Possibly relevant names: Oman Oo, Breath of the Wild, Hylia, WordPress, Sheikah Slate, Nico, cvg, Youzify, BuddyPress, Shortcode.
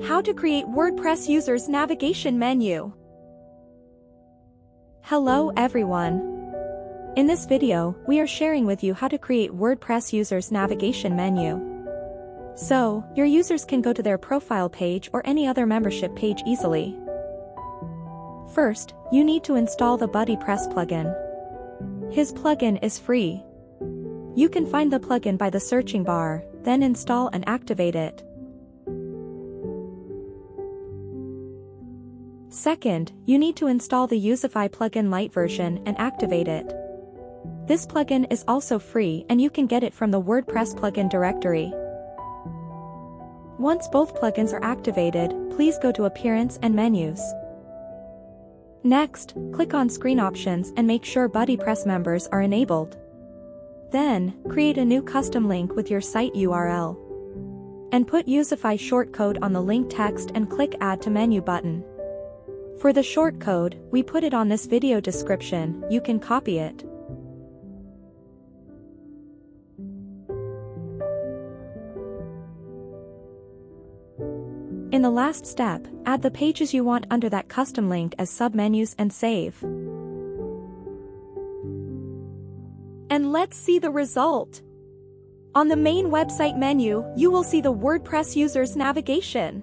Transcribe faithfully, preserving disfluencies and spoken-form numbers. How to create WordPress users navigation menu. Hello everyone. In this video, we are sharing with you how to create WordPress users navigation menu. So, your users can go to their profile page or any other membership page easily. First, you need to install the BuddyPress plugin. His plugin is free. You can find the plugin by the searching bar, then install and activate it. Second, you need to install the Youzify plugin Lite version and activate it. This plugin is also free and you can get it from the WordPress plugin directory. Once both plugins are activated, please go to Appearance and Menus. Next, click on Screen Options and make sure BuddyPress members are enabled. Then, create a new custom link with your site U R L. And put Youzify shortcode on the link text and click Add to Menu button. For the shortcode, we put it on this video description, you can copy it. In the last step, add the pages you want under that custom link as submenus and save. And let's see the result! On the main website menu, you will see the WordPress users navigation.